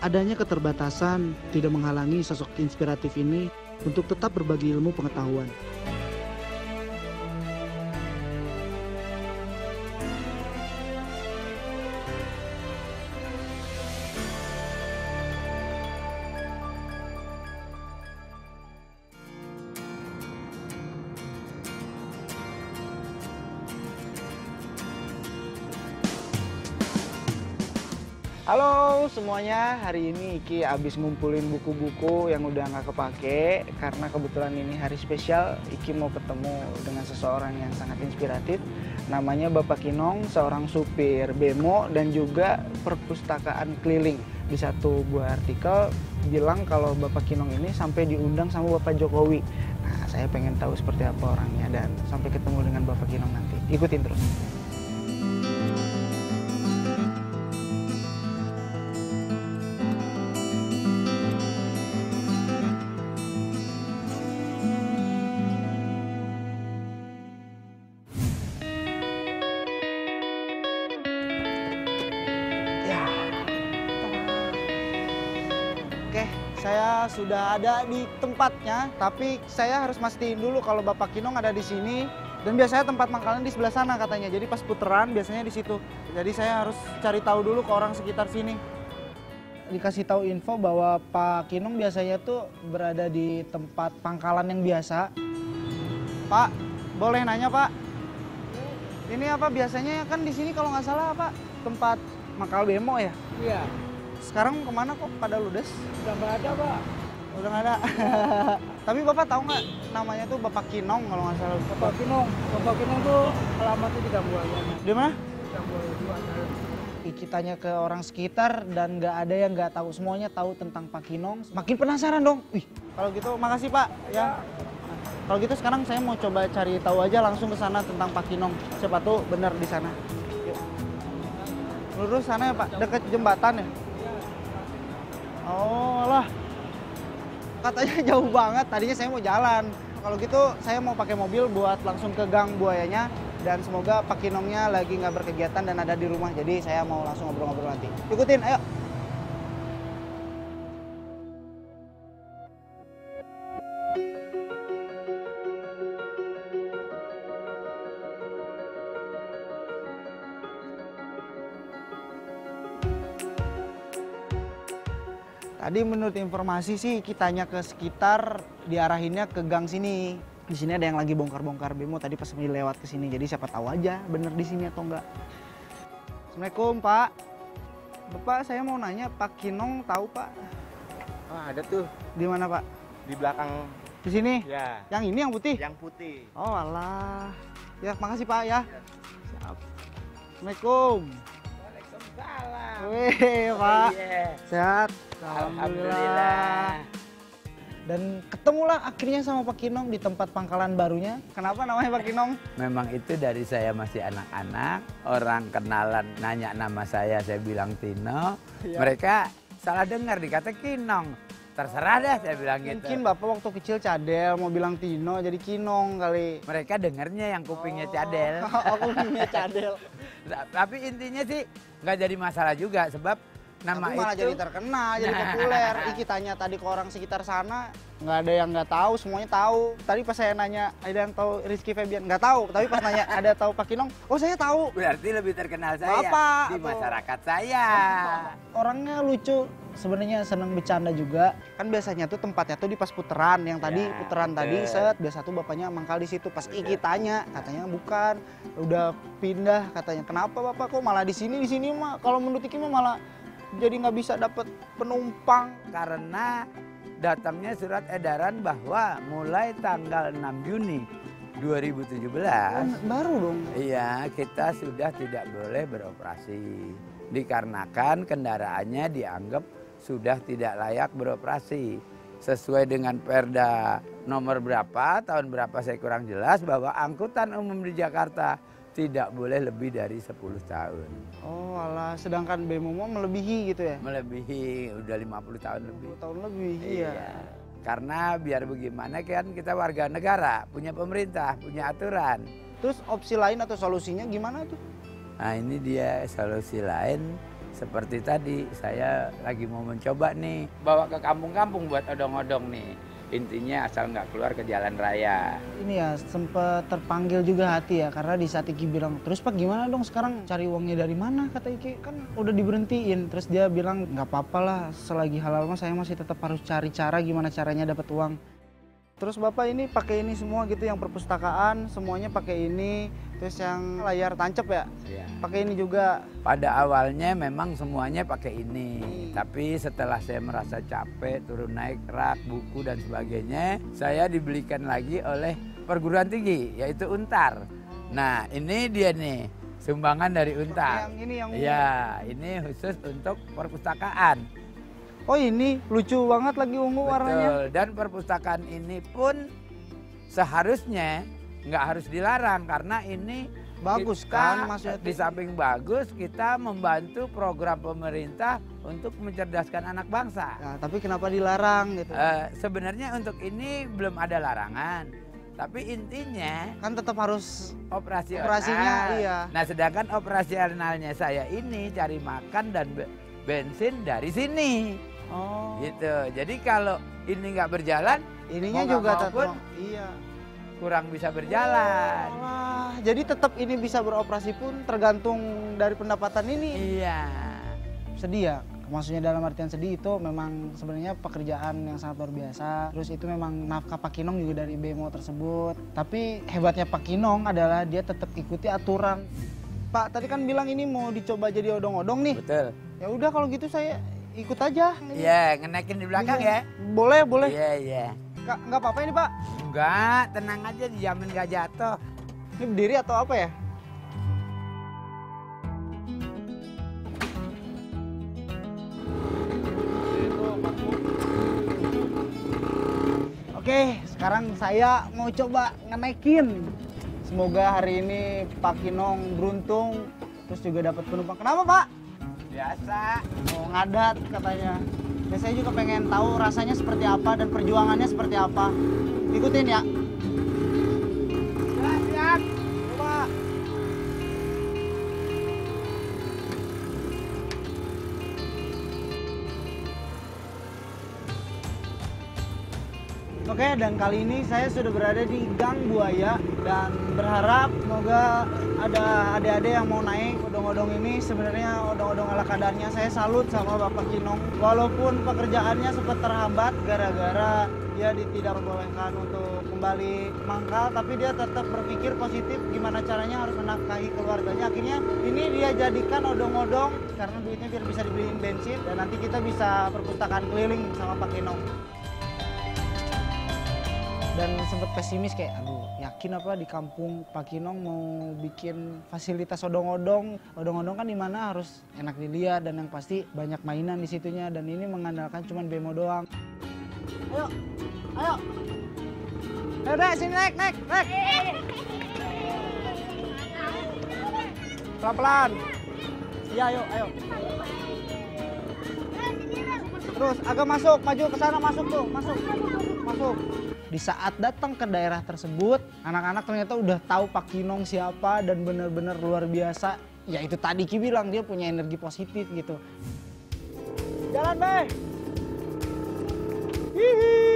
Adanya keterbatasan tidak menghalangi sosok inspiratif ini untuk tetap berbagi ilmu pengetahuan. Halo semuanya, hari ini Iki abis ngumpulin buku-buku yang udah nggak kepake karena kebetulan ini hari spesial. Iki mau ketemu dengan seseorang yang sangat inspiratif, namanya Bapak Kinong, seorang supir bemo dan juga perpustakaan keliling. Di satu buah artikel bilang kalau Bapak Kinong ini sampai diundang sama Bapak Jokowi. Nah, saya pengen tahu seperti apa orangnya dan sampai ketemu dengan Bapak Kinong nanti. Ikutin terus. Saya sudah ada di tempatnya, tapi saya harus mastiin dulu kalau Bapak Kinong ada di sini. Dan biasanya tempat mangkalnya di sebelah sana katanya, jadi pas puteran biasanya di situ. Jadi saya harus cari tahu dulu ke orang sekitar sini. Dikasih tahu info bahwa Pak Kinong biasanya tuh berada di tempat pangkalan yang biasa. Pak, boleh nanya Pak? Ini apa biasanya kan di sini kalau nggak salah Pak, tempat mangkal bemo ya? Iya. Sekarang kemana kok pada ludes? Udah nggak ada, Pak. Udah nggak ada. Tapi Bapak tahu nggak namanya tuh Bapak Kinong kalau nggak salah? Bapak Kinong. Bapak Kinong tuh alamatnya di Gang Buaya. Di mana? Gang Buaya 2. Iki tanya ke orang sekitar dan nggak ada yang nggak tahu. Semuanya tahu tentang Pak Kinong. Makin penasaran dong. Wih, kalau gitu makasih Pak. Ya. Nah, kalau gitu sekarang saya mau coba cari tahu aja langsung ke sana tentang Pak Kinong. Siapa tuh benar di sana. Yuk. Lurus sana ya Pak, dekat jembatan ya? Oh lah, katanya jauh banget, tadinya saya mau jalan. Kalau gitu saya mau pakai mobil buat langsung ke Gang Buayanya. Dan semoga Pak Kinongnya lagi nggak berkegiatan dan ada di rumah. Jadi saya mau langsung ngobrol-ngobrol nanti. Ikutin, ayo. Tadi menurut informasi sih kitanya ke sekitar diarahinnya ke gang sini. Di sini ada yang lagi bongkar-bongkar bemo tadi pas lewat ke sini. Jadi siapa tahu aja bener di sini atau enggak. Assalamualaikum Pak. Bapak saya mau nanya Pak Kinong tahu Pak? Oh, ada tuh. Di mana Pak? Di belakang. Di sini? Ya. Yang ini yang putih? Yang putih. Oh alah. Ya makasih Pak ya. Siap. Assalamualaikum. Waalaikumsalam. Wih Pak. Yeah. Sehat? Alhamdulillah. Dan ketemulah akhirnya sama Pak Kinong di tempat pangkalan barunya. Kenapa namanya Pak Kinong? Memang itu dari saya masih anak-anak. Orang kenalan nanya nama saya bilang Tino. Ya. Mereka salah dengar dikata Kinong. Terserah deh saya bilang gitu. Mungkin Bapak waktu kecil cadel mau bilang Tino jadi Kinong kali. Mereka dengernya yang kupingnya cadel. Oh, kupingnya cadel. Tapi intinya sih nggak jadi masalah juga sebab nama itu malah jadi terkenal, jadi populer. Iki tanya tadi ke orang sekitar sana, nggak ada yang nggak tahu, semuanya tahu. Tadi pas saya nanya, ada yang tahu Rizky Febian? Nggak tahu, tapi pas nanya ada tahu Pak Kinong, oh saya tahu. Berarti lebih terkenal saya Bapak, di masyarakat saya. Orangnya lucu, sebenarnya seneng bercanda juga. Kan biasanya tuh tempatnya tuh di pas puteran, yang tadi ya, puteran betul. Tadi set, biasa tuh bapaknya mangkal di situ. Pas betul. Iki tanya, katanya bukan, udah pindah katanya. Kenapa Bapak kok malah di sini mah? Kalau menurut Iki mah malah jadi nggak bisa dapat penumpang. Karena datangnya surat edaran bahwa mulai tanggal 6 Juni 2017. Baru dong? Iya, kita sudah tidak boleh beroperasi. Dikarenakan kendaraannya dianggap sudah tidak layak beroperasi. Sesuai dengan Perda nomor berapa, tahun berapa saya kurang jelas, bahwa angkutan umum di Jakarta tidak boleh lebih dari 10 tahun. Oh alah, sedangkan bemo melebihi gitu ya? Melebihi, udah 50 tahun lebih. 50 tahun lebih, iya. Karena biar bagaimana kan kita warga negara, punya pemerintah, punya aturan. Terus opsi lain atau solusinya gimana tuh? Nah ini dia solusi lain Seperti tadi, saya lagi mau mencoba nih. Bawa ke kampung-kampung buat odong-odong nih. Intinya asal nggak keluar ke jalan raya. Ini ya sempat terpanggil juga hati ya, karena di saat Iki bilang, terus Pak gimana dong sekarang cari uangnya dari mana? Kata Iki, kan udah diberhentiin. Terus dia bilang, nggak apa-apa lah, selagi halal mah saya masih tetap harus cari cara gimana caranya dapat uang. Terus Bapak ini pakai ini semua gitu, yang perpustakaan semuanya pakai ini. Terus yang layar tancap ya, pakai ini juga. Pada awalnya memang semuanya pakai ini. Tapi setelah saya merasa capek, turun naik rak, buku dan sebagainya, saya dibelikan lagi oleh perguruan tinggi, yaitu Untar. Nah ini dia nih, sumbangan dari Untar. Yang ini yang ya, ini khusus untuk perpustakaan. Oh ini lucu banget lagi ungu warnanya. Dan perpustakaan ini pun seharusnya nggak harus dilarang, karena ini bagus kan, maksudnya di samping bagus kita membantu program pemerintah untuk mencerdaskan anak bangsa. Nah, tapi kenapa dilarang gitu? Sebenarnya untuk ini belum ada larangan, tapi intinya kan tetap harus operasional. Operasinya, iya. Nah sedangkan operasionalnya saya ini cari makan dan bensin dari sini. Oh. Gitu. Jadi kalau ini nggak berjalan, ininya juga tetap. Iya. Kurang bisa berjalan. Wah, jadi tetap ini bisa beroperasi pun tergantung dari pendapatan ini. Iya. Sedih ya, maksudnya dalam artian sedih itu memang sebenarnya pekerjaan yang sangat luar biasa. Terus itu memang nafkah Pak Kinong juga dari BMO tersebut. Tapi hebatnya Pak Kinong adalah dia tetap ikuti aturan. Pak tadi kan bilang ini mau dicoba jadi odong-odong nih. Betul. Ya udah kalau gitu saya ikut aja. Iya, ngenekin di belakang ya. Boleh, boleh. Iya, iya. Nggak apa-apa ini, Pak? Enggak, tenang aja, dijamin nggak jatuh. Ini berdiri atau apa ya? Oke, sekarang saya mau coba ngenaikin. Semoga hari ini Pak Kinong beruntung, terus juga dapat penumpang. Kenapa, Pak? Biasa. Mau ngadat katanya. Ya, saya juga pengen tahu rasanya seperti apa dan perjuangannya seperti apa. Ikutin ya. Siap. Coba. Oke, dan kali ini saya sudah berada di Gang Buaya dan berharap semoga ada adik-adik yang mau naik odong-odong ini. Sebenarnya odong-odong ala kadarnya, saya salut sama Bapak Kinong. Walaupun pekerjaannya sempat terhambat gara-gara dia tidak diperbolehkan untuk kembali mangkal, tapi dia tetap berpikir positif gimana caranya harus menafkahi keluarganya. Akhirnya ini dia jadikan odong-odong karena duitnya biar bisa dibeliin bensin dan nanti kita bisa perpustakaan keliling sama Pak Kinong. Dan sempat pesimis kayak, aduh yakin apa di kampung Pak Kinong mau bikin fasilitas odong-odong. Odong-odong kan di mana harus enak dilihat dan yang pasti banyak mainan di situnya. Dan ini mengandalkan cuma bemo doang. Ayo, ayo. Ayo deh, sini naik, naik, naik. Pelan-pelan. Iya, ayo, ayo. Terus agak masuk, maju ke sana, masuk tuh, masuk, masuk. Di saat datang ke daerah tersebut, anak-anak ternyata udah tahu Pak Kinong siapa dan benar-benar luar biasa. Ya itu tadi Ki bilang, dia punya energi positif gitu. Jalan, Beh! Hihi!